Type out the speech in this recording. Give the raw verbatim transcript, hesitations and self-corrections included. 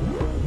beautiful.